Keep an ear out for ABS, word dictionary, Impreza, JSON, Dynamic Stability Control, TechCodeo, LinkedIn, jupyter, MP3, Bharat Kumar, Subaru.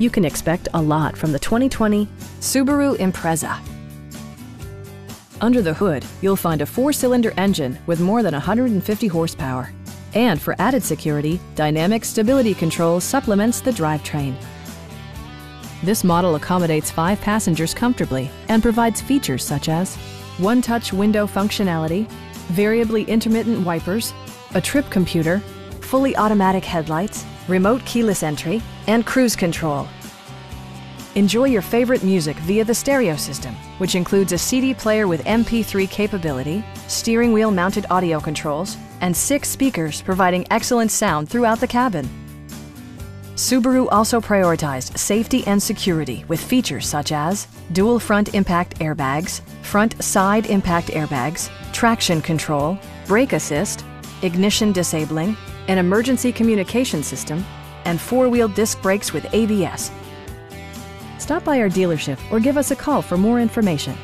You can expect a lot from the 2020 Subaru Impreza. Under the hood, you'll find a 4-cylinder engine with more than 150 horsepower. And for added security, Dynamic Stability Control supplements the drivetrain. This model accommodates 5 passengers comfortably and provides features such as one-touch window functionality, variably intermittent wipers, a trip computer, fully automatic headlights, remote keyless entry, and cruise control. Enjoy your favorite music via the stereo system, which includes a CD player with MP3 capability, steering wheel mounted audio controls, and 6 speakers providing excellent sound throughout the cabin. Subaru also prioritized safety and security with features such as dual front impact airbags, front side impact airbags, traction control, brake assist, ignition disabling, an emergency communication system, and 4-wheel disc brakes with ABS. Stop by our dealership or give us a call for more information.